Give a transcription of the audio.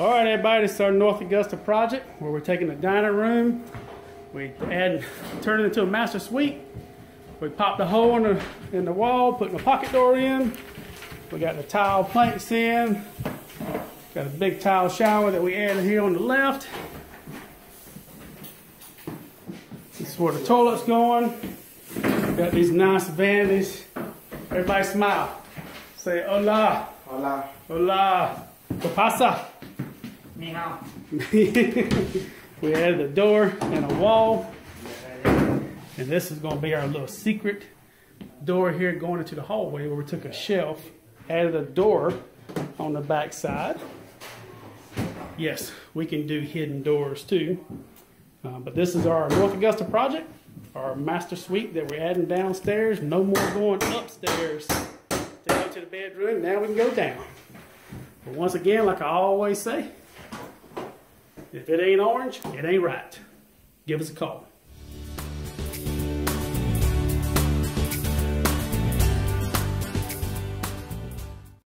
Alright everybody, this is our North Augusta project where we're taking the dining room, we turn it into a master suite. We pop the hole in the wall, putting a pocket door in. We got the tile planks in. Got a big tile shower that we added here on the left. This is where the toilet's going. Got these nice vanities. Everybody smile. Say hola. Hola. Hola. ¿Qué pasa? Ni hao. We added a door and a wall. And this is going to be our little secret door here going into the hallway, where we took a shelf, added a door on the back side. Yes, we can do hidden doors too. But this is our North Augusta project, our master suite that we're adding downstairs. No more going upstairs to go to the bedroom. Now we can go down. But once again, like I always say, if it ain't orange, it ain't right. Give us a call.